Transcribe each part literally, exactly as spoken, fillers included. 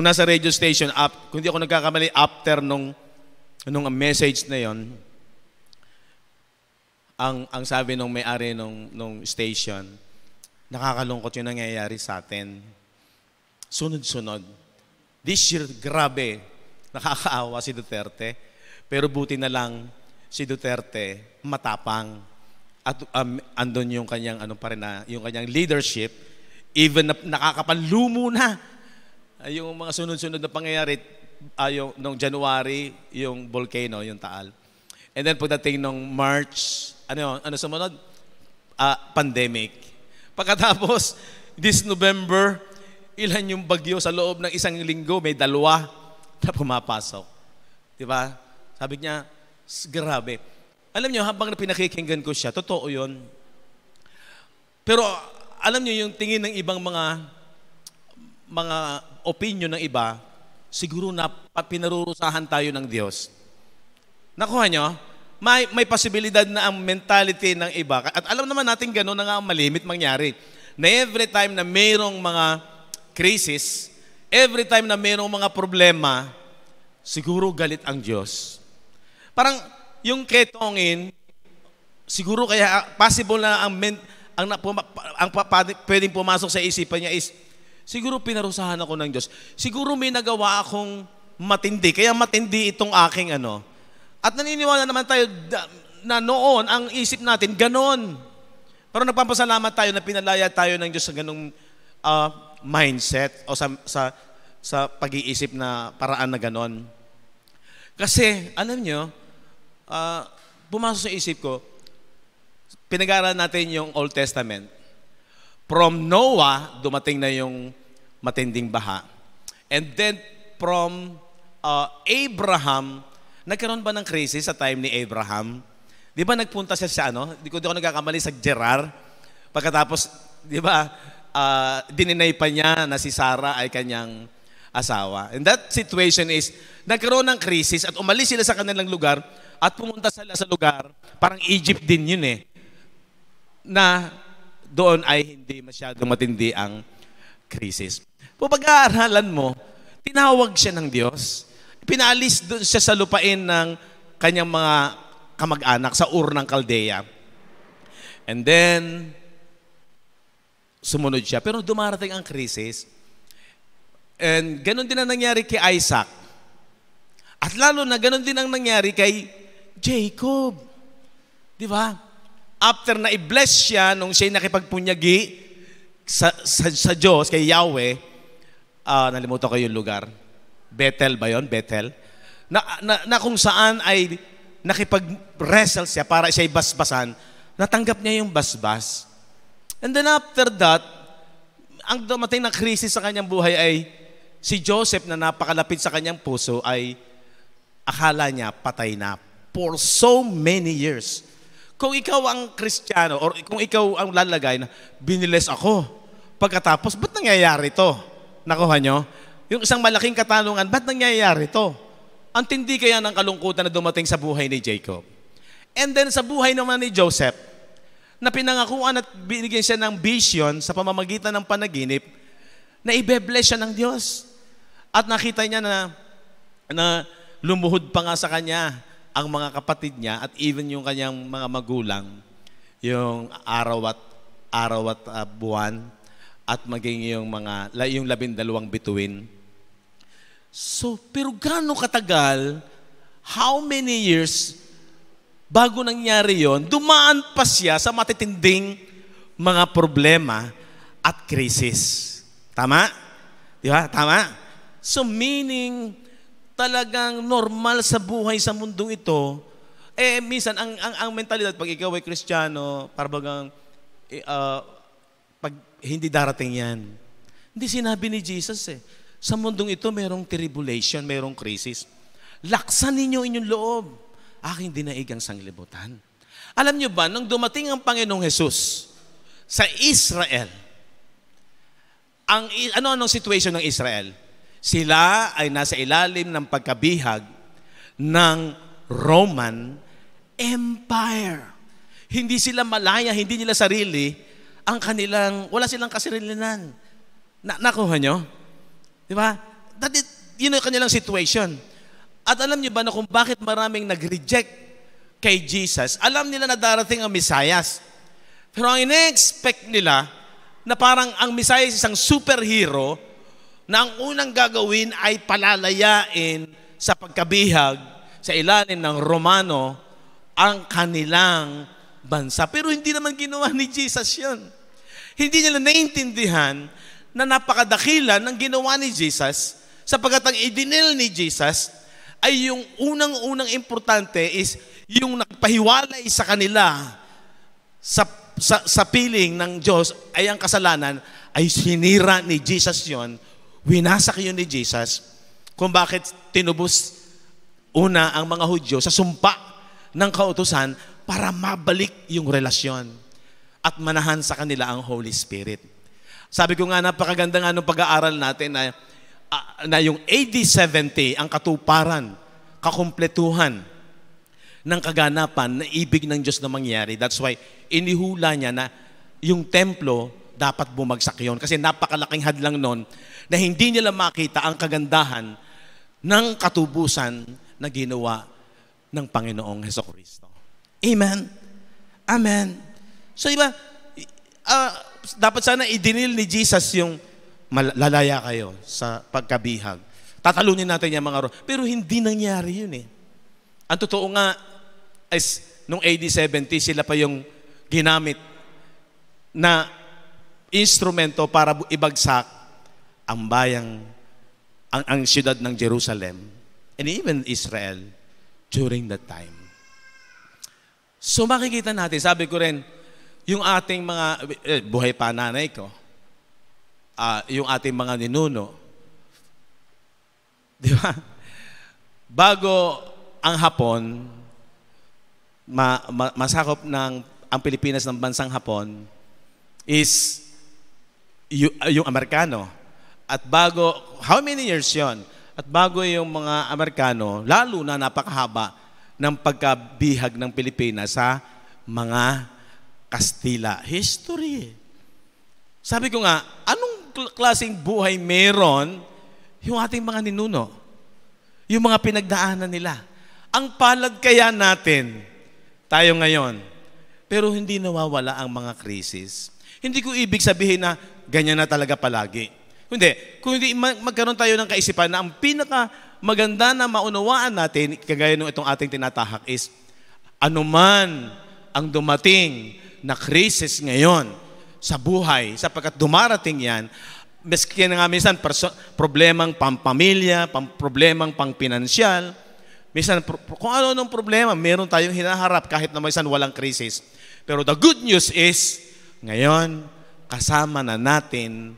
nung nasa radio station, up, kung di ako nagkakamali, after nung, nung message na yon, ang, ang sabi nung may-ari nung, nung station, nakakalungkot yung nangyayari sa atin. Sunod-sunod. This year, grabe, nakakaawa si Duterte. Pero buti na lang, si Duterte matapang. At um, andun yung kanyang, ano pa rin na, yung kanyang leadership, even na, nakakapanlumo na. Yung mga sunod-sunod na pangyayari, uh, yung, nung January, yung volcano, yung Taal. And then pagdating nung March, ano ano sumunod? Uh, pandemic. Pagkatapos, this November, ilan yung bagyo sa loob ng isang linggo, may dalawa na pumapasok. Diba? Sabi niya, grabe. Alam niyo, habang pinakikinggan ko siya, totoo yun. Pero alam niyo, yung tingin ng ibang mga mga opinion ng iba, siguro na pinarurusahan tayo ng Diyos. Nakuha nyo? May, may posibilidad na ang mentality ng iba. At alam naman natin gano'n na nga malimit mangyari. Na every time na mayroong mga crisis, every time na mayroong mga problema, siguro galit ang Diyos. Parang yung ketongin, siguro kaya possible na ang, men, ang, ang pwedeng pumasok sa isipan niya is, siguro pinarusahan ako ng Diyos. Siguro may nagawa akong matindi. Kaya matindi itong aking ano. At naniniwala naman tayo na noon, ang isip natin, ganon. Pero nagpapasalamat tayo na pinalaya tayo ng Diyos sa ganong uh, mindset o sa, sa, sa pag-iisip na paraan na ganon. Kasi, alam nyo, uh, pumasok sa isip ko, pinag-aralan natin yung Old Testament. From Noah, dumating na yung matinding baha. And then from uh, Abraham, nagkaroon ba ng crisis sa time ni Abraham? Di ba nagpunta siya sa ano? Di ko, di ko nagkakamali sa Gerar. Pagkatapos, di ba, uh, dininay pa niya na si Sarah ay kanyang asawa. And that situation is, nagkaroon ng crisis at umalis sila sa kanilang lugar at pumunta sila sa lugar, parang Egypt din yun eh, na doon ay hindi masyadong matindi ang crisis. Pag-aaralan mo, tinawag siya ng Diyos. Pinalis doon siya sa lupain ng kanyang mga kamag-anak sa Ur ng Kaldea. And then, sumunod siya. Pero dumarating ang krisis. And ganun din ang nangyari kay Isaac. At lalo na ganun din ang nangyari kay Jacob. Di ba? After na i-bless siya nung siya'y nakipagpunyagi sa, sa, sa Diyos, kay Yahweh, uh, nalimutan ko yung lugar. Bethel ba yun? Bethel. Na, na, na kung saan ay nakipag-wrestle siya para siya'y basbasan, natanggap niya yung basbas. And then after that, ang dumating na krisis sa kanyang buhay ay si Joseph na napakalapit sa kanyang puso ay akala niya patay na for so many years. Kung ikaw ang Kristiyano or kung ikaw ang lalagay na biniles ako, pagkatapos, ba't nangyayari to? Nakuha nyo? Yung isang malaking katanungan, ba't nangyayari to? Ang tindi kaya ng kalungkutan na dumating sa buhay ni Jacob. And then sa buhay naman ni Joseph, na pinangakuan at binigyan siya ng vision sa pamamagitan ng panaginip, na ibe-bless siya ng Diyos. At nakita niya na, na lumuhod pa nga sa kanya ang mga kapatid niya at even yung kanyang mga magulang, yung araw at, araw at uh, buwan, at maging yung mga, yung labindalawang bituin. So, pero gaano katagal, how many years bago nangyari yon, dumaan pa siya sa matitinding mga problema at krisis. Tama? Di ba? Tama? So, meaning, talagang normal sa buhay sa mundong ito, eh, minsan, ang, ang, ang mentalidad, pag ikaw ay Kristiyano, parang eh, uh, pag hindi darating yan. Hindi sinabi ni Jesus eh. Sa mundong ito, mayroong tribulation, mayroong krisis. Laksan ninyo inyong loob. Aking dinaigang sanglibutan. Alam nyo ba, nang dumating ang Panginoong Jesus sa Israel, ang ano anong situation ng Israel? Sila ay nasa ilalim ng pagkabihag ng Roman Empire. Hindi sila malaya, hindi nila sarili, ang kanilang, wala silang kasarilinan. Na, nakuha nyo? Diba? that it, yun ang kanilang situation. At alam niyo ba na kung bakit maraming nag-reject kay Jesus? Alam nila na darating ang Messias. Pero ang ina-expect nila na parang ang Messiah isang superhero na ang unang gagawin ay palalayain sa pagkabihag sa ilalim ng Romano ang kanilang bansa. Pero hindi naman ginawa ni Jesus yun. Hindi nila naintindihan na napakadakilan ng ginawa ni Jesus, sapagat ang idinil ni Jesus ay yung unang-unang importante is yung nagpahiwalay sa kanila sa Sa, sa piling ng Diyos ay ang kasalanan ay sinira ni Jesus yon, winasak yun ni Jesus, kung bakit tinubos una ang mga Hudyo sa sumpa ng kautusan para mabalik yung relasyon at manahan sa kanila ang Holy Spirit. Sabi ko nga, napakaganda nga nung pag-aaral natin na, na yung A D seventy ang katuparan, kakumpletuhan ng kaganapan na ibig ng Diyos na mangyari. That's why inihula niya na yung templo dapat bumagsak yon, kasi napakalaking hadlang nun na hindi nila makita ang kagandahan ng katubusan na ginawa ng Panginoong Hesukristo. Amen? Amen. So iba, uh, dapat sana idinil ni Jesus yung lalaya kayo sa pagkabihag. Tatalunin natin yung mga ro. Pero hindi nangyari yun eh. Ang totoo nga, is, nung A D seventy, sila pa yung ginamit na instrumento para ibagsak ang bayang, ang, ang siyudad ng Jerusalem and even Israel during that time. So makikita natin, sabi ko rin, yung ating mga, eh, buhay pa nanay ko, uh, yung ating mga ninuno, di ba? Bago ang Hapon, ma, ma, masakop ng ang Pilipinas ng bansang Hapon is yung, yung Amerikano. At bago, how many years yon? At bago yung mga Amerikano, lalo na napakahaba ng pagkabihag ng Pilipinas sa mga Kastila. History. Sabi ko nga, anong klaseng buhay meron yung ating mga ninuno? Yung mga pinagdaanan nila. Ang palad kaya natin, tayo ngayon, pero hindi nawawala ang mga krisis. Hindi ko ibig sabihin na ganyan na talaga palagi. Hindi. Kung hindi magkaroon tayo ng kaisipan na ang pinaka maganda na maunawaan natin, kagaya nung itong ating tinatahak is, anuman ang dumating na krisis ngayon sa buhay, sapagkat dumarating yan, meski na nga minsan problemang pampamilya, pam problemang pangpinansyal, minsan, kung ano nung problema, meron tayong hinaharap kahit na minsan walang krisis. Pero the good news is, ngayon, kasama na natin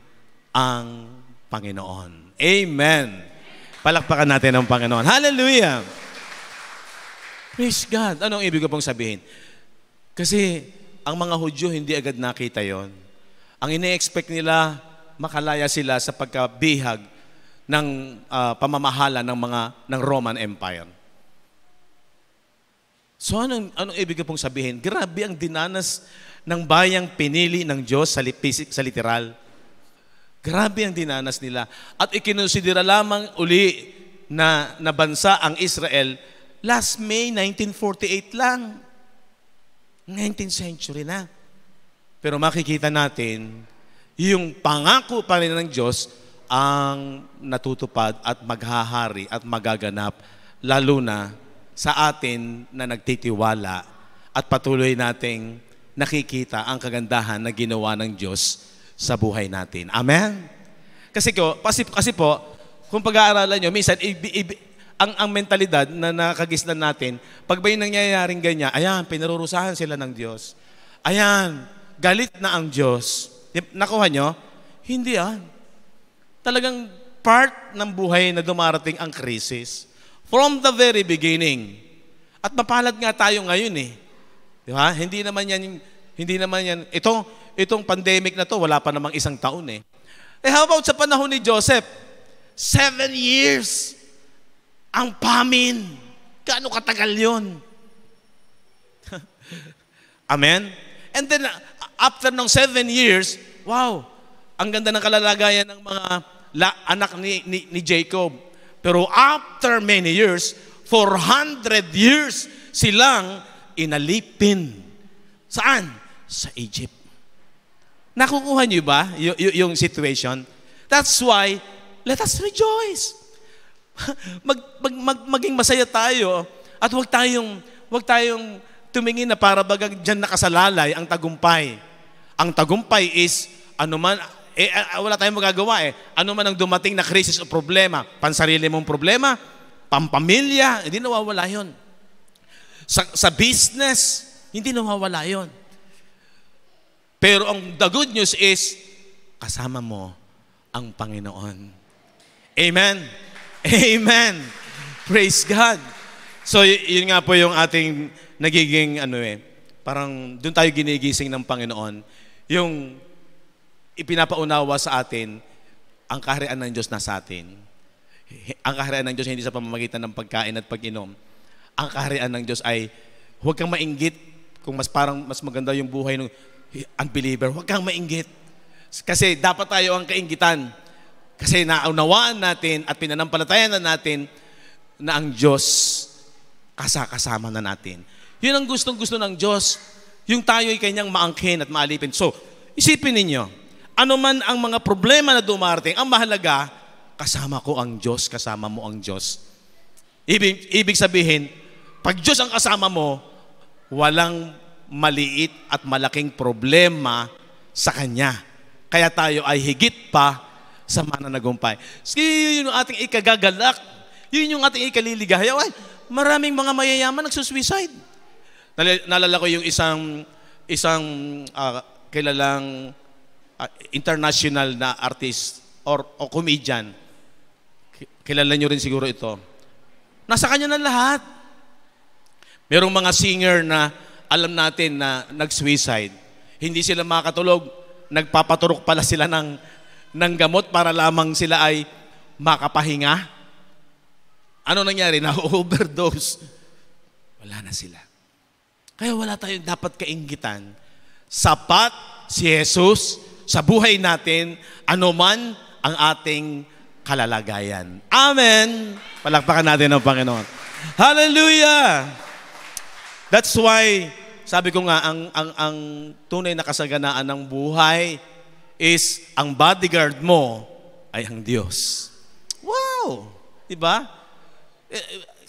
ang Panginoon. Amen. Palakpakan natin ang Panginoon. Hallelujah! Praise God. Anong ibig ko pong sabihin? Kasi, ang mga Hudyo hindi agad nakita yon. Ang ine-expect nila, makalaya sila sa pagkabihag ng uh, pamamahala ng mga, ng Roman Empire. So, anong, anong ibig ko pong sabihin? Grabe ang dinanas ng bayang pinili ng Diyos sa, sa literal. Grabe ang dinanas nila. At ikinusidera lamang uli na, na bansa ang Israel last May nineteen forty-eight lang. nineteenth century na. Pero makikita natin, yung pangako pa rin ng Diyos ang natutupad at maghahari at magaganap, lalo na sa atin na nagtitiwala at patuloy nating nakikita ang kagandahan na ginawa ng Diyos sa buhay natin. Amen? Kasi, ko, kasi, kasi po, kung pag-aaralan nyo, minsan, ibi, ibi, ang, ang mentalidad na nakagisnan natin, pag ba yung nangyayaring ganyan, ayan, pinarurusahan sila ng Diyos. Ayan, galit na ang Diyos. Nakuha nyo? Hindi ah. Talagang part ng buhay na dumarating ang krisis. From the very beginning. At mapalad nga tayo ngayon eh. Di ba? Hindi naman yan, hindi naman yan, itong, itong pandemic na to, wala pa namang isang taon eh. Eh how about sa panahon ni Joseph? Seven years ang pamin. Gaano katagal yun? Amen? And then, after ng seven years, wow, ang ganda ng kalalagayan ng mga la, anak ni, ni, ni Jacob. Pero after many years, four hundred years silang inalipin. Saan? Sa Egypt. Nakukuha niyo ba y- y- yung situation? That's why, let us rejoice. Mag, mag, mag, maging masaya tayo at huwag tayong, huwag tayong tumingin na para bagang dyan nakasalalay ang tagumpay. Ang tagumpay is, ano man, eh, wala tayong magagawa eh. Ano man ang dumating na krisis o problema, pansarili mong problema, pampamilya, hindi nawawala yun. Sa, sa business, hindi nawawala yun. Pero ang the good news is, kasama mo ang Panginoon. Amen. Amen. Praise God. So, yun nga po yung ating nagiging, ano eh, parang doon tayo ginigising ng Panginoon. Yung ipinapaunawa sa atin, ang kaharian ng Diyos nasa atin. Ang kaharian ng Diyos hindi sa pamamagitan ng pagkain at pag-inom. Ang kaharian ng Diyos ay, huwag kang mainggit kung mas parang mas maganda yung buhay ng unbeliever, huwag kang mainggit. Kasi dapat tayo ang kainggitan. Kasi naunawaan natin at pinanampalatayan na natin na ang Diyos kasakasama na natin. Yun ang gustong-gusto ng Diyos. Yung tayo'y kanyang maangkin at maalipin. So, isipin ninyo, ano man ang mga problema na dumarating, ang mahalaga, kasama ko ang Diyos, kasama mo ang Diyos. Ibig, ibig sabihin, pag Diyos ang kasama mo, walang maliit at malaking problema sa Kanya. Kaya tayo ay higit pa sa mananagumpay. So, yun yung ating ikagagalak. Yun yung ating ikaliligaya. Ay, maraming mga mayayaman nagsusuicide. Nalala ko yung isang isang uh, kilalang uh, international na artist or, or comedian. Kilala nyo rin siguro ito. Nasa kanya na lahat. Merong mga singer na alam natin na nag-suicide. Hindi sila makatulog. Nagpapaturok pala sila ng, ng gamot para lamang sila ay makapahinga. Ano nangyari? Na-overdose. Wala na sila. Kaya wala tayong dapat kainggitan. Sapat si Jesus sa buhay natin, anuman ang ating kalalagayan. Amen! Palakpakan natin ang Panginoon. Hallelujah! That's why, sabi ko nga, ang, ang, ang tunay na kasaganaan ng buhay is ang bodyguard mo ay ang Diyos. Wow! Diba?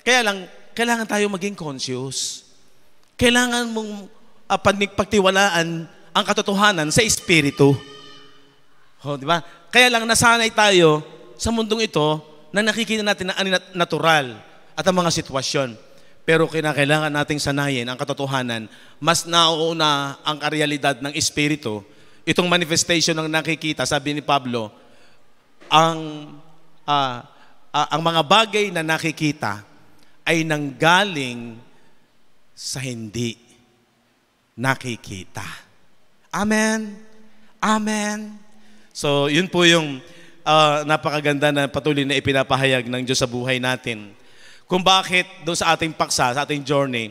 Kaya lang, kailangan tayo maging conscious. Kailangan mong uh, pagtiwalaan ang katotohanan sa Espiritu. Oh, diba? Kaya lang nasanay tayo sa mundong ito na nakikita natin na natural at ang mga sitwasyon. Pero kinakailangan nating sanayin ang katotohanan, mas nauuna ang realidad ng Espiritu. Itong manifestation ng nakikita, sabi ni Pablo, ang, uh, uh, ang mga bagay na nakikita ay nanggaling sa hindi nakikita. Amen? Amen? So, yun po yung uh, napakaganda na patuloy na ipinapahayag ng Diyos sa buhay natin. Kung bakit doon sa ating paksa, sa ating journey,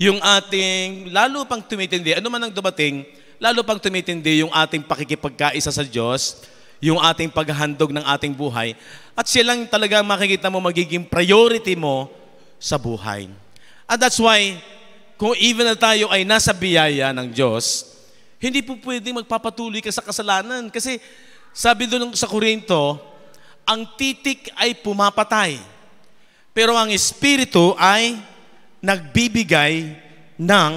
yung ating lalo pang tumitindi, ano man ang dumating, lalo pang tumitindi yung ating pakikipagkaisa sa Diyos, yung ating paghahandog ng ating buhay, at silang talaga makikita mo magiging priority mo sa buhay. And that's why, kung even na tayo ay nasa biyaya ng Diyos, hindi po pwedeng magpapatuloy ka sa kasalanan. Kasi sabi doon sa Korinto, ang titik ay pumapatay. Pero ang Espiritu ay nagbibigay ng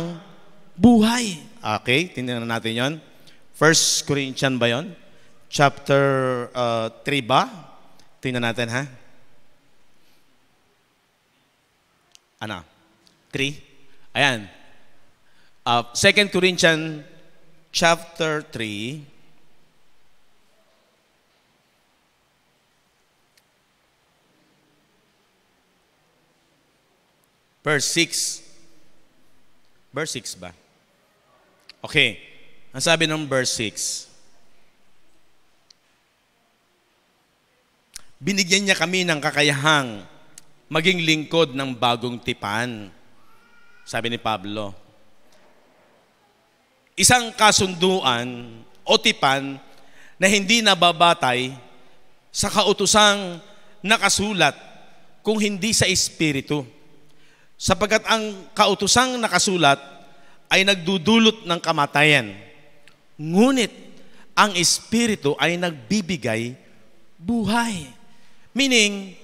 buhay. Okay, tingnan natin yon. First Corinthians ba yon? Chapter uh, three ba? Tingnan natin ha. Ano? three? Ayan. Uh, Second Corinthians chapter three. Verse six. Verse six ba? Okay. Ang sabi ng verse six. Binigyan niya kami ng kakayahang maging lingkod ng bagong tipan. Sabi ni Pablo. Isang kasunduan o tipan na hindi nababatay sa kautosang nakasulat kung hindi sa Espiritu. Sapagkat ang kautosang nakasulat ay nagdudulot ng kamatayan. Ngunit ang Espiritu ay nagbibigay buhay. Meaning,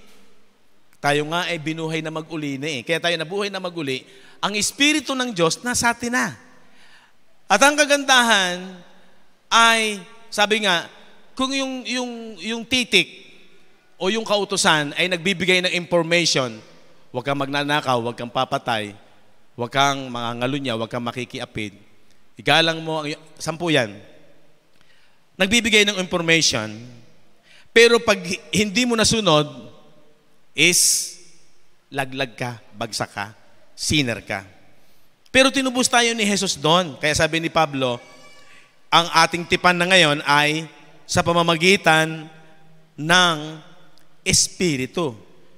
tayo nga ay binuhay na mag-uli na eh. Kaya tayo nabuhay na mag-uli. Ang Espiritu ng Diyos nasa atin na. At ang kagandahan ay, sabi nga, kung yung, yung, yung titik o yung kautusan ay nagbibigay ng information, huwag kang magnanakaw, huwag kang papatay, huwag kang mangangalunya, huwag kang makikiapid. Igalang mo, sampu yan. Nagbibigay ng information, pero pag hindi mo nasunod, is laglag ka, bagsak ka, sinner ka. Pero tinubos tayo ni Jesus doon. Kaya sabi ni Pablo, ang ating tipan na ngayon ay sa pamamagitan ng Espiritu.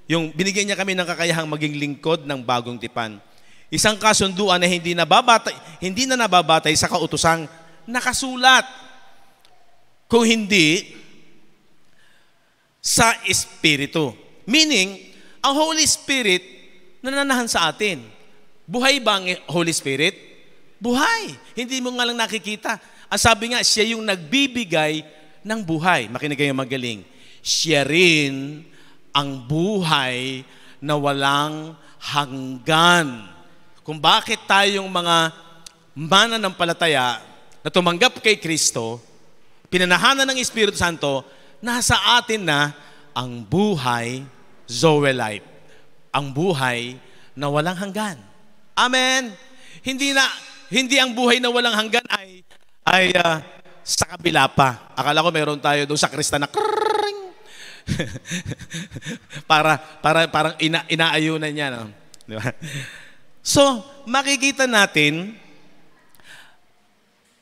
Yung binigyan niya kami ng kakayahang maging lingkod ng bagong tipan. Isang kasunduan na hindi, nababatay, hindi na nababatay sa kautosang nakasulat. Kung hindi, sa Espiritu. Meaning, ang Holy Spirit nananahan sa atin. Buhay ba ang Holy Spirit? Buhay. Hindi mo nga lang nakikita. Ang sabi nga, siya yung nagbibigay ng buhay. Makinig kayo magaling. Siya rin ang buhay na walang hanggan. Kung bakit tayong mga mananampalataya na tumanggap kay Kristo, pinanahanan ng Espiritu Santo, nasa atin na ang buhay, Zoe Life. Ang buhay na walang hanggan. Amen. Hindi na hindi ang buhay na walang hanggan ay ay uh, sa kabila pa. Akala ko meron tayo doon sa Krista na krrrring. para para parang ina, inaayunan niya, no? Di ba? So, makikita natin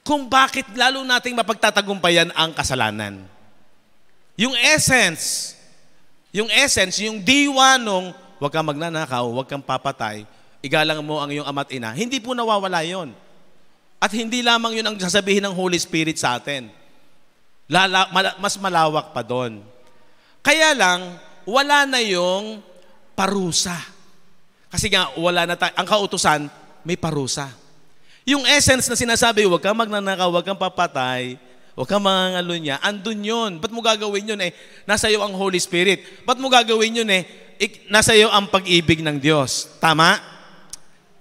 kung bakit lalo nating mapagtatagumpayan ang kasalanan. Yung essence, yung essence, yung diwa nung huwag kang magnanakaw, huwag kang papatay, igalang mo ang iyong ama't ina, hindi po nawawala yon. At hindi lamang yun ang sasabihin ng Holy Spirit sa atin. Lala, mal, mas malawak pa doon. Kaya lang, wala na yung parusa. Kasi nga, wala na tayo. Ang kautusan, may parusa. Yung essence na sinasabi, huwag kang magnanakaw, huwag kang papatay, huwag kang mangangalunya, andun yun. Ba't mo gagawin yun eh? Nasa iyo ang Holy Spirit. Ba't mo gagawin yun eh? Nasa iyo ang pag-ibig ng Diyos. Tama?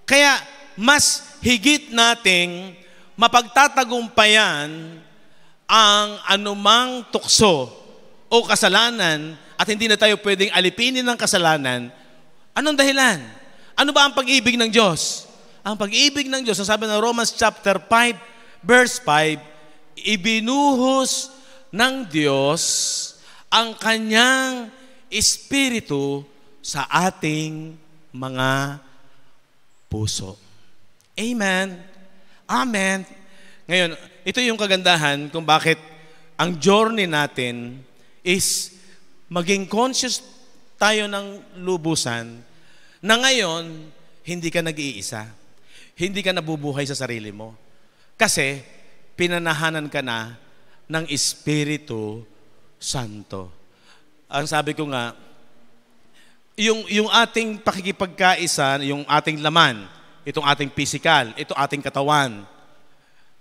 Kaya mas higit nating mapagtatagumpayan ang anumang tukso o kasalanan at hindi na tayo pwedeng alipinin ng kasalanan. Anong dahilan? Ano ba ang pag-ibig ng Diyos? Ang pag-ibig ng Diyos, sabi ng Romans chapter five, verse five, ibinuhos ng Diyos ang kanyang Espiritu sa ating mga puso. Amen. Amen. Ngayon, ito yung kagandahan kung bakit ang journey natin is maging conscious tayo ng lubusan na ngayon, hindi ka nag-iisa. Hindi ka nabubuhay sa sarili mo. Kasi, pinanahanan ka na ng Espiritu Santo. Ang sabi ko nga, Yung, yung ating pakikipagkaisa, yung ating laman, itong ating physical, itong ating katawan,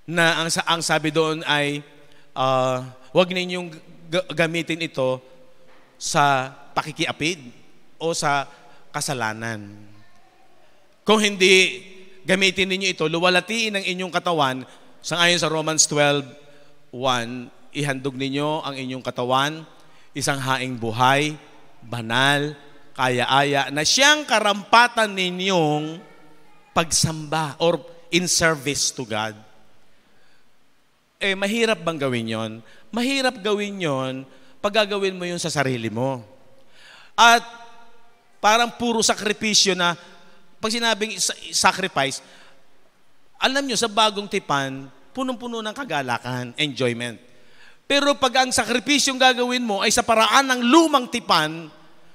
na ang, ang sabi doon ay, uh, huwag ninyong gamitin ito sa pakikiapid o sa kasalanan. Kung hindi gamitin ninyo ito, luwalatiin ang inyong katawan, sangayon sa Romans twelve one, ihandog ninyo ang inyong katawan, isang haing buhay, banal, kaya-aya na siyang karampatan ninyong pagsamba or in service to God. Eh, mahirap bang gawin yon? Mahirap gawin yon pag gagawin mo yun sa sarili mo. At parang puro sakripisyo na, pag sinabing sacrifice, alam nyo, sa bagong tipan, punong-puno ng kagalakan, enjoyment. Pero pag ang sakripisyong gagawin mo ay sa paraan ng lumang tipan,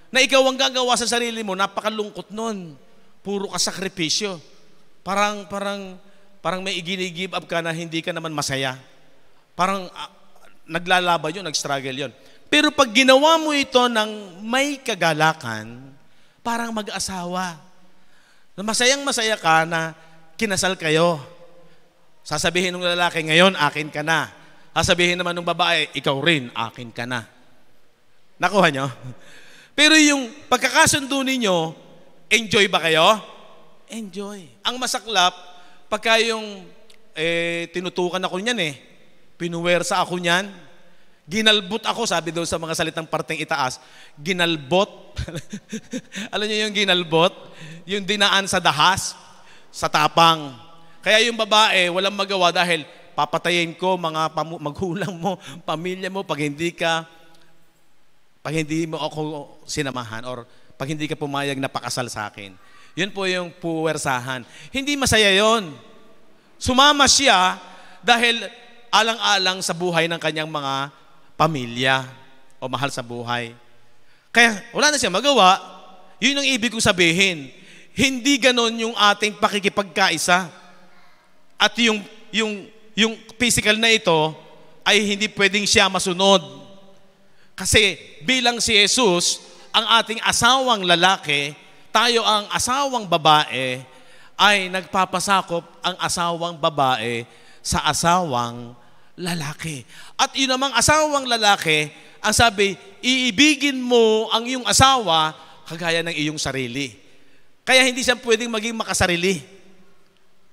na ikaw ang gagawa sa sarili mo, napakalungkot nun. Puro ka sakripisyo. Parang, parang, parang may iginigive up ka na hindi ka naman masaya. Parang uh, naglalaban yun, nag-struggle yun. Pero pag ginawa mo ito ng may kagalakan, parang mag-asawa. Masayang-masaya ka na kinasal kayo. Sasabihin ng lalaki, ngayon, akin ka na. Sasabihin naman ng babae, ikaw rin, akin ka na. Nakuha nyo? Pero yung pagkakasundo ninyo, enjoy ba kayo? Enjoy. Ang masaklap, pagka yung eh, tinutukan ako niyan eh, pinuwersa ako niyan, ginalbot ako, sabi daw sa mga salitang parteng itaas, ginalbot. Alam niyo yung ginalbot? Yung dinaan sa dahas, sa tapang. Kaya yung babae, walang magawa dahil papatayin ko mga magulang mo, pamilya mo, pag hindi ka, pag hindi mo ako sinamahan or pag hindi ka pumayag na pakasal sa akin. Yun po yung puwersahan. Hindi masaya yon. Sumama siya dahil alang-alang sa buhay ng kanyang mga pamilya o mahal sa buhay. Kaya wala na siya magawa. Yun ang ibig kong sabihin. Hindi ganon yung ating pakikipagkaisa. At yung, yung, yung physical na ito ay hindi pwedeng siya masunod. Kasi bilang si Jesus, ang ating asawang lalaki, tayo ang asawang babae, ay nagpapasakop ang asawang babae sa asawang lalaki. At yun namang asawang lalaki, ang sabi, iibigin mo ang iyong asawa kagaya ng iyong sarili. Kaya hindi siya pwedeng maging makasarili.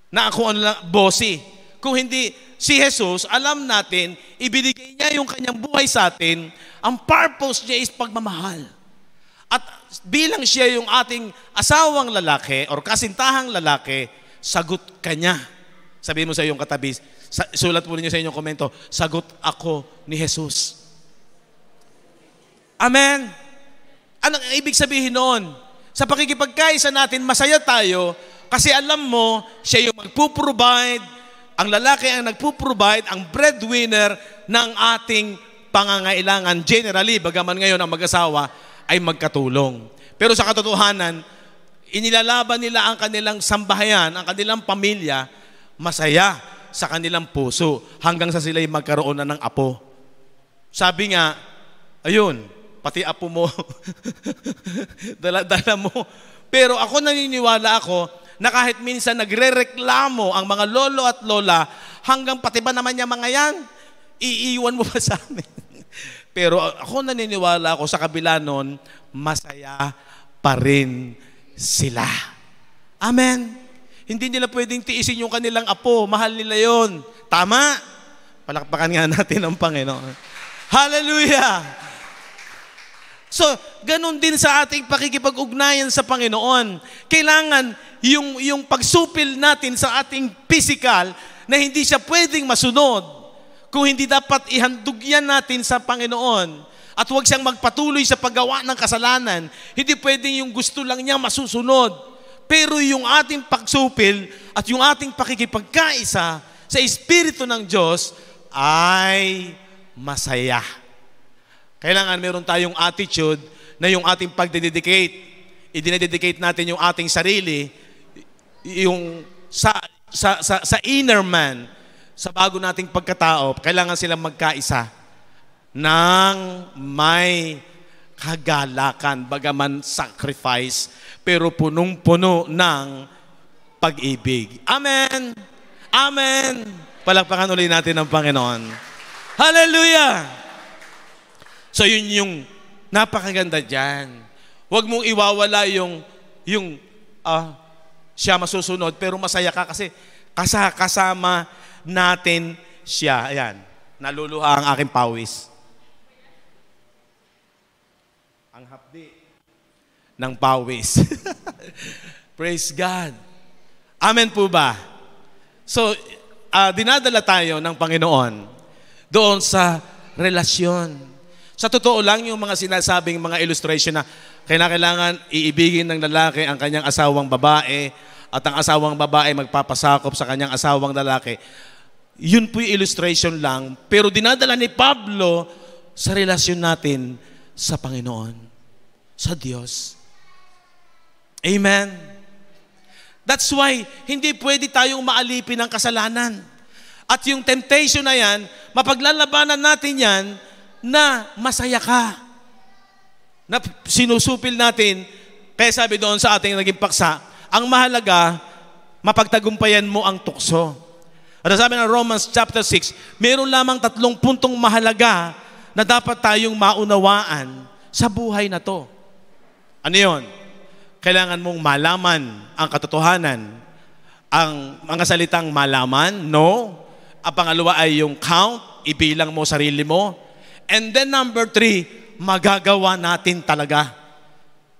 Na ako ano lang, bossy. Kung hindi, si Jesus, alam natin, ibinigay niya yung kanyang buhay sa atin, ang purpose niya is pagmamahal. At bilang siya yung ating asawang lalaki or kasintahang lalaki, sagot ka niya. Sabihin mo sa iyong katabi, sulat mo niyo sa inyong komento, sagot ako ni Jesus. Amen? Anong ibig sabihin noon? Sa pakikipagkaisa natin, masaya tayo kasi alam mo, siya yung magpuprovide, ang lalaki ang nagpuprovide, ang breadwinner ng ating pangangailangan. Generally, bagaman ngayon ang mag-asawa ay magkatulong. Pero sa katotohanan, inilalaban nila ang kanilang sambahayan, ang kanilang pamilya, masaya sa kanilang puso hanggang sa sila'y magkaroon na ng apo. Sabi nga, ayun, pati apo mo, dala-dala mo. Pero ako naniniwala ako na kahit minsan nagre-reklamo ang mga lolo at lola, hanggang pati ba naman niya mga yan, iiwan mo pa sa amin. Pero ako naniniwala ako sa kabila nun, masaya pa rin sila. Amen. Hindi nila pwedeng tiisin yung kanilang apo. Mahal nila yon. Tama? Palakpakan nga natin ang Panginoon. Hallelujah! So, ganun din sa ating pakikipag-ugnayan sa Panginoon. Kailangan yung, yung pagsupil natin sa ating physical na hindi siya pwedeng masunod kung hindi dapat ihandog yan natin sa Panginoon. At huwag siyang magpatuloy sa paggawa ng kasalanan. Hindi pwedeng yung gusto lang niya masusunod. Pero yung ating pagsupil at yung ating pakikipagkaisa sa Espiritu ng Diyos ay masaya. Kailangan meron tayong attitude na yung ating pagdededicate, idinededicate natin yung ating sarili, yung sa, sa, sa, sa inner man, sa bago nating pagkatao, kailangan silang magkaisa ng may kagalakan, bagaman sacrifice, pero punong-puno ng pag-ibig. Amen! Amen! Palakpakan ulit natin ang Panginoon. Hallelujah! So yun yung napakaganda dyan. Huwag mong iwawala yung, yung uh, siya masusunod, pero masaya ka kasi kasama natin siya. Ayan, naluluha ang aking pawis. Ang hapdi ng pawis. Praise God. Amen po ba? So, uh, dinadala tayo ng Panginoon doon sa relasyon. Sa totoo lang yung mga sinasabing mga illustration na kailangan iibigin ng lalaki ang kanyang asawang babae at ang asawang babae magpapasakop sa kanyang asawang lalaki. Yun po yung illustration lang. Pero dinadala ni Pablo sa relasyon natin sa Panginoon, sa Diyos. Amen? That's why, hindi pwede tayong maalipin ng kasalanan. At yung temptation na yan, mapaglalabanan natin yan na masaya ka. Na sinusupil natin, kaya sabi doon sa ating naging paksa, ang mahalaga, mapagtagumpayan mo ang tukso. At sabi ng Romans chapter six, meron lamang tatlong puntong mahalaga na dapat tayong maunawaan sa buhay na to. Ano yun? Kailangan mong malaman ang katotohanan. Ang mga salitang malaman, no. Ang pangalawa ay yung count, ibilang mo sarili mo. And then number three, magagawa natin talaga.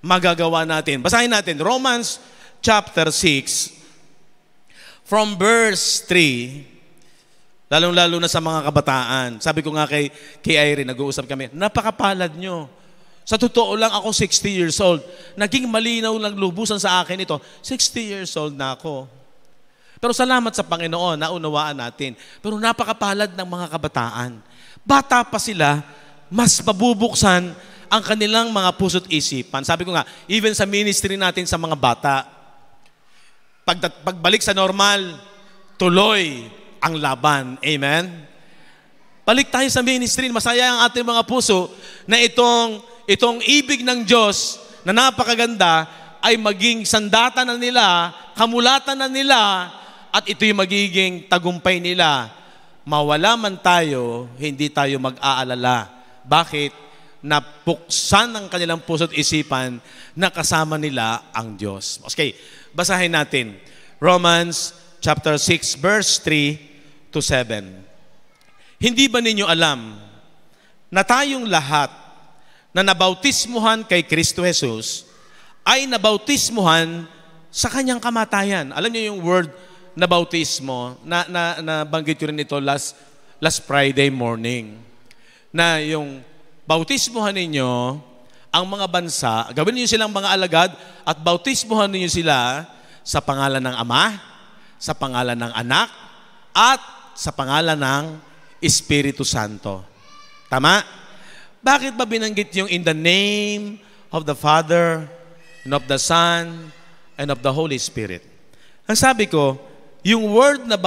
Magagawa natin. Basahin natin, Romans chapter six, from verse three, lalong-lalo na sa mga kabataan. Sabi ko nga kay, kay Irene, nag-uusap kami, napakapalad nyo. Sa totoo lang, ako sixty years old. Naging malinaw lang lubusan sa akin ito. sixty years old na ako. Pero salamat sa Panginoon, naunawaan natin. Pero napakapalad ng mga kabataan. Bata pa sila, mas mabubuksan ang kanilang mga puso't isipan. Sabi ko nga, even sa ministry natin sa mga bata, pag, pagbalik sa normal, tuloy ang laban. Amen? Balik tayo sa ministry, masaya ang ating mga puso na itong Itong ibig ng Diyos na napakaganda ay maging sandata na nila, kamulatan na nila, at ito'y magiging tagumpay nila. Mawala man tayo, hindi tayo mag-aalala. Bakit? Napuksan ng kanilang puso't isipan na kasama nila ang Diyos. Okay, basahin natin. Romans chapter six, verse three to seven. Hindi ba ninyo alam na tayong lahat na nabautismuhan kay Kristo Jesus, ay nabautismuhan sa kanyang kamatayan. Alam niyo yung word na bautismo, na, na, na banggit ko rin ito last, last Friday morning, na yung bautismuhan ninyo ang mga bansa, gawin niyo silang mga alagad at bautismuhan ninyo sila sa pangalan ng Ama, sa pangalan ng Anak, at sa pangalan ng Espiritu Santo. Tama? Bakit ba binanggit yung in the name of the Father, and of the Son, and of the Holy Spirit? Ang sabi ko, yung word na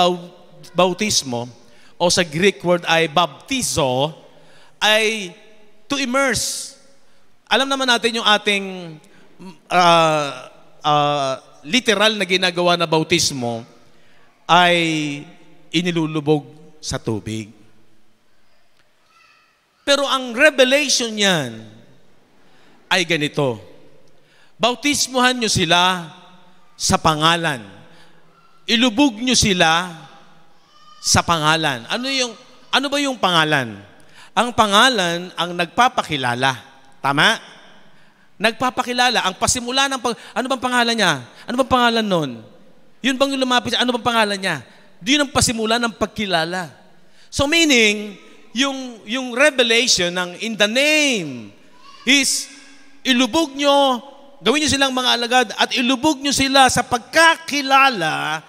bautismo, o sa Greek word ay baptizo, ay to immerse. Alam naman natin yung ating uh, uh, literal na ginagawa na bautismo ay inilulubog sa tubig. Pero ang revelation niyan ay ganito. Bautismuhan nyo sila sa pangalan. Ilubog nyo sila sa pangalan. Ano, yung, ano ba yung pangalan? Ang pangalan ang nagpapakilala. Tama? Nagpapakilala. Ang pasimula ng... Pag, ano bang pangalan niya? Ano bang pangalan nun? Yun bang yung lumapit? Ano bang pangalan niya? Yun ang pasimula ng pagkilala. So meaning... Yung, yung revelation ng in the name is ilubog nyo, gawin nyo silang mga alagad at ilubog nyo sila sa pagkakilala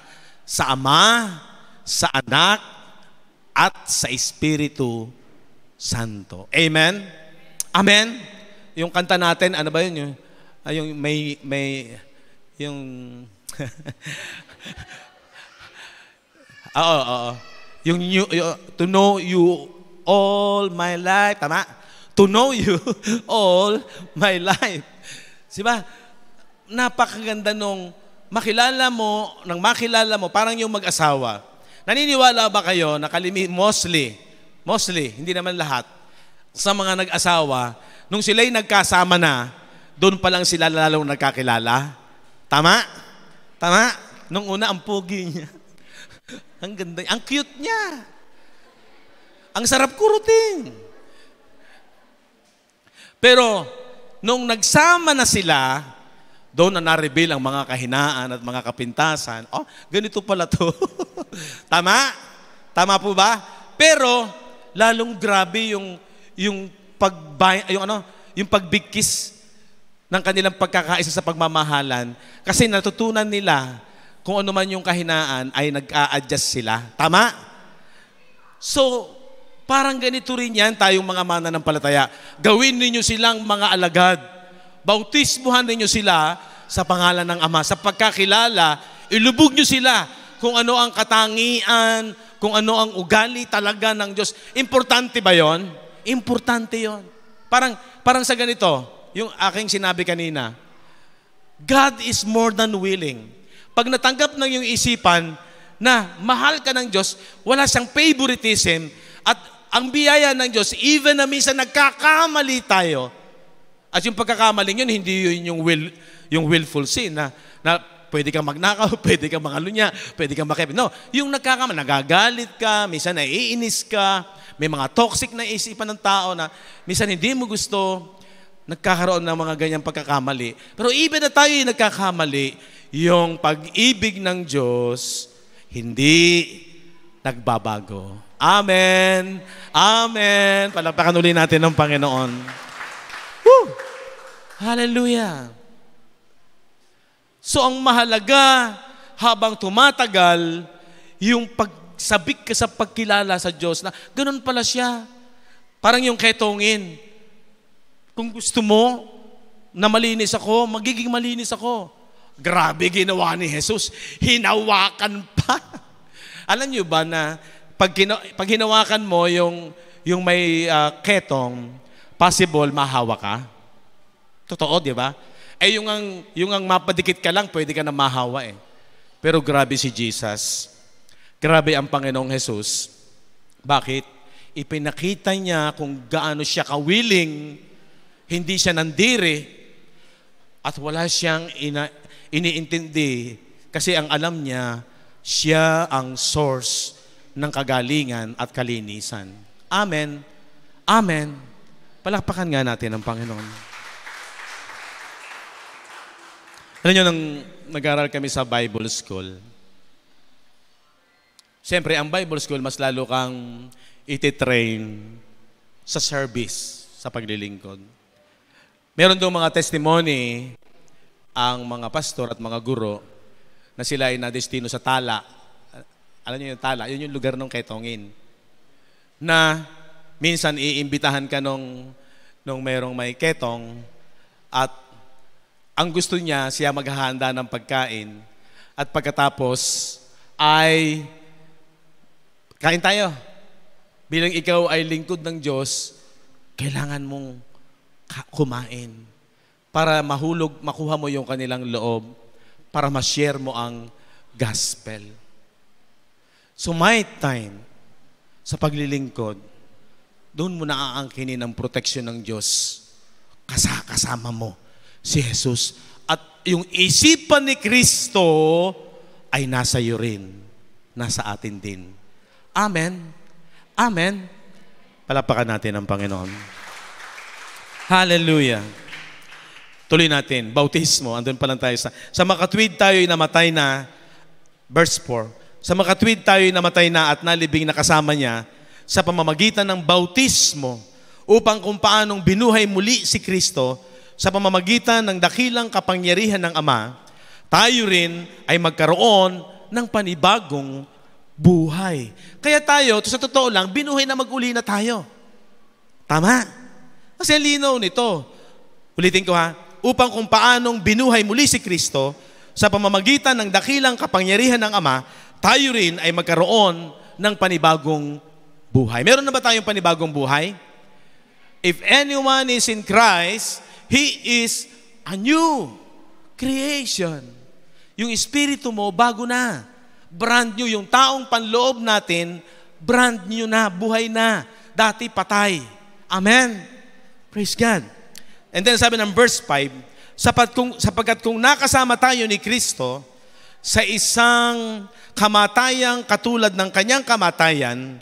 sa Ama, sa Anak, at sa Espiritu Santo. Amen? Amen? Yung kanta natin, ano ba yun? Yung, yung may, may, yung, oo, oo, yung, yung, yung, to know you all my life. Tama? To know you all my life. Diba? Napakaganda nung makilala mo, nang makilala mo, parang yung mag-asawa. Naniniwala ba kayo na kalimi, mostly, mostly, hindi naman lahat, sa mga nag-asawa, nung sila'y nagkasama na, doon pa lang sila lalong nagkakilala? Tama? Tama? Nung una, ang pogi niya. Ang ganda, ang cute niya. Ang sarap kurutin. Pero, nung nagsama na sila, doon na na-reveal ang mga kahinaan at mga kapintasan. Oh, ganito pala to. Tama? Tama po ba? Pero, lalong grabe yung, yung, pag, yung, ano, yung pagbigkis ng kanilang pagkakaisa sa pagmamahalan kasi natutunan nila kung ano man yung kahinaan ay nag-a-adjust sila. Tama? So, parang ganito rin yan tayong mga mananampalataya. Gawin ninyo silang mga alagad. Bautismuhan ninyo sila sa pangalan ng Ama. Sa pagkakilala, ilubog nyo sila kung ano ang katangian, kung ano ang ugali talaga ng Diyos. Importante ba yon? Importante yon. Parang, parang sa ganito, yung aking sinabi kanina, God is more than willing. Pag natanggap ng iyong isipan na mahal ka ng Diyos, wala siyang favoritism, at ang biyaya ng Diyos, even na minsan nagkakamali tayo, at yung pagkakamaling yun, hindi yun yung, will, yung willful sin na, na pwede kang magnakaw, pwede kang mangalunya, pwede kang makipin. No, yung nagkakamali, nagagalit ka, minsan naiinis ka, may mga toxic na isipan ng tao na minsan hindi mo gusto, nagkakaroon ng mga ganyang pagkakamali. Pero even na tayo yung nagkakamali, yung pag-ibig ng Diyos, hindi nagbabago. Amen! Amen! Palakpakan uli natin ng Panginoon. Woo! Hallelujah! So ang mahalaga, habang tumatagal, yung pagsabik ka sa pagkilala sa Diyos na ganun pala siya. Parang yung ketongin. Kung gusto mo na malinis ako, magiging malinis ako. Grabe ginawa ni Jesus. Hinawakan pa. Alam niyo ba na pag, gina, pag hinawakan mo yung, yung may uh, ketong, possible mahawa ka? Totoo, di ba? Eh, yung ang, yung ang mapadikit ka lang, pwede ka na mahawa eh. Pero grabe si Jesus. Grabe ang Panginoong Jesus. Bakit? Ipinakita niya kung gaano siya kawiling, hindi siya nandiri, at wala siyang ina, iniintindi. Kasi ang alam niya, siya ang source ng kagalingan at kalinisan. Amen. Amen. Palakpakan nga natin ang Panginoon. Alam nyo, nang nag-aral kami sa Bible School, siyempre, ang Bible School, mas lalo kang ititrain sa service, sa paglilingkod. Meron doon mga testimony ang mga pastor at mga guro na sila ay nadestino sa tala. Alam nyo yung tala, yun yung lugar ng ketongin. Na minsan iimbitahan ka nung, nung merong may ketong at ang gusto niya, siya maghahanda ng pagkain. At pagkatapos ay, kain tayo. Bilang ikaw ay lingkod ng Diyos, kailangan mong kumain para mahulog, makuha mo yung kanilang loob, para ma-share mo ang gospel. So my time sa paglilingkod, doon mo naaangkinin ang proteksyon ng Diyos kasama mo si Jesus. At yung isipan ni Kristo ay nasa iyo rin. Nasa atin din. Amen. Amen. Palakpakan natin ang Panginoon. Hallelujah. Tuloy natin. Bautismo. Andun pa lang tayo sa... Sa makatwid tayo'y namatay na. Verse four. Sa makatwid tayo'y namatay na at nalibing na kasama niya sa pamamagitan ng bautismo, upang kung paanong binuhay muli si Kristo sa pamamagitan ng dakilang kapangyarihan ng Ama, tayo rin ay magkaroon ng panibagong buhay. Kaya tayo, sa totoo lang, binuhay na mag-uli na tayo. Tama? Kasi linaw nito. Ulitin ko ha, upang kung paanong binuhay muli si Kristo, sa pamamagitan ng dakilang kapangyarihan ng Ama, tayo rin ay magkaroon ng panibagong buhay. Meron na ba tayong panibagong buhay? If anyone is in Christ, he is a new creation. Yung espiritu mo, bago na. Brand new. Yung taong panloob natin, brand new na, buhay na. Dati patay. Amen? Praise God. And then sabi ng verse five, sapat kung, sapagkat kung nakasama tayo ni Kristo sa isang kamatayang katulad ng kanyang kamatayan,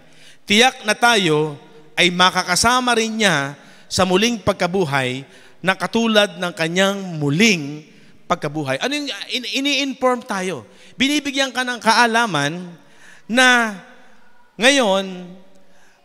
tiyak na tayo ay makakasama rin niya sa muling pagkabuhay na katulad ng kanyang muling pagkabuhay. Ano yung ini-inform tayo? Binibigyan ka ng kaalaman na ngayon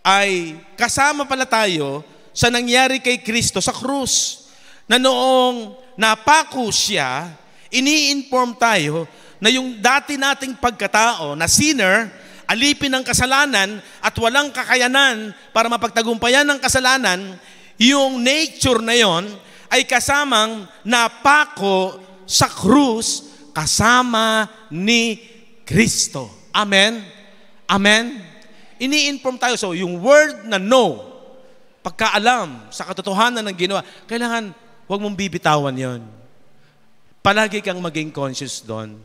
ay kasama pala tayo sa nangyari kay Kristo sa krus. Na noong napako siya, ini-inform tayo na yung dati nating pagkatao na sinner, alipin ng kasalanan at walang kakayanan para mapagtagumpayan ng kasalanan, yung nature na yon ay kasamang napako sa krus kasama ni Kristo. Amen? Amen? Ini-inform tayo. So, yung word na no, pagkaalam sa katotohanan ng ginawa, kailangan huwag mong bibitawan yon. Palagi kang maging conscious doon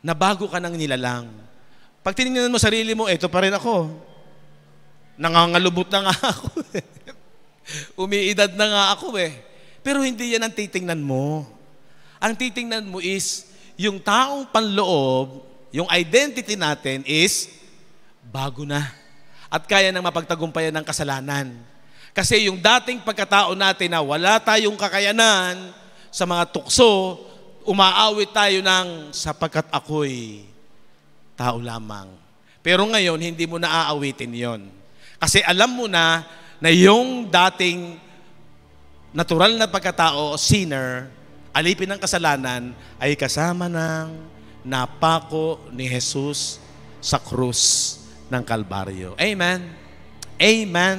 na bago ka nang nilalang. Pag tinignan mo sarili mo, eto pa rin ako. Nangangalubot na nga ako. Umiidad na nga ako eh. Pero hindi yan ang titingnan mo. Ang titingnan mo is, yung taong panloob, yung identity natin is, bago na. At kaya nang mapagtagumpayan ng kasalanan. Kasi yung dating pagkatao natin na wala tayong kakayanan sa mga tukso, umaawit tayo ng sapagkat ako'y tao lamang. Pero ngayon, hindi mo na aawitin yon. Kasi alam mo na na yung dating natural na pagkatao, sinner, alipin ng kasalanan ay kasama ng napako ni Jesus sa krus ng Kalbaryo. Amen. Amen.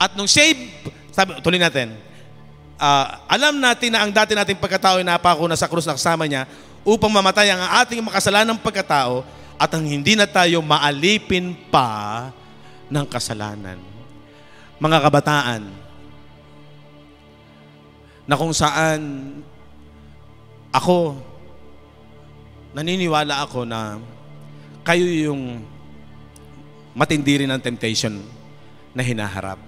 At nung save, sabi, tuloy natin, uh, alam natin na ang dati nating pagkatao ay napako na sa krus na kasama niya upang mamatay ang ating makasalanang pagkatao at ang hindi na tayo maalipin pa ng kasalanan. Mga kabataan, na kung saan ako, naniniwala ako na kayo yung matindi rin ng temptation na hinaharap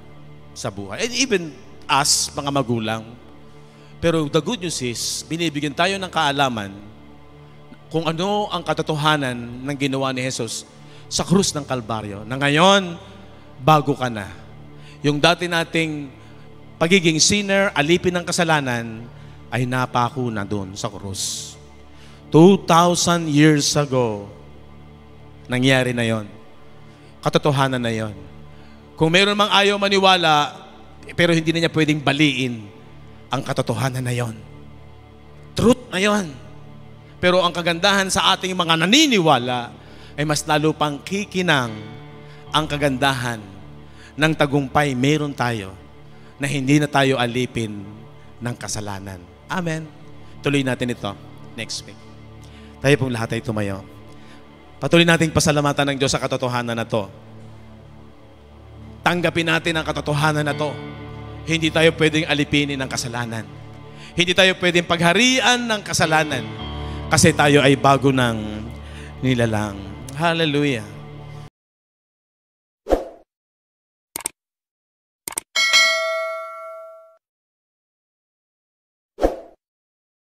sa buhay. And even us, mga magulang. Pero the good news is, binibigyan tayo ng kaalaman kung ano ang katotohanan ng ginawa ni Jesus sa krus ng Kalbaryo. Na ngayon, bago ka na. Yung dati nating pagiging sinner, alipin ng kasalanan, ay napako na doon sa krus. two thousand years ago, nangyari na yon. Katotohanan na yon. Kung meron mang ayaw maniwala, pero hindi na niya pwedeng baliin ang katotohanan na yon. Truth na yon. Pero ang kagandahan sa ating mga naniniwala ay mas lalo pang kikinang ang kagandahan ng tagumpay meron tayo na hindi na tayo alipin ng kasalanan. Amen. Tuloy natin ito next week. Tayo pong lahat ay tumayo. Patuloy nating pasalamatan ng Diyos sa katotohanan na to. Tanggapin natin ang katotohanan na to. Hindi tayo pwedeng alipinin ng kasalanan. Hindi tayo pwedeng pagharian ng kasalanan. Kasi tayo ay bago ng nilalang. Hallelujah.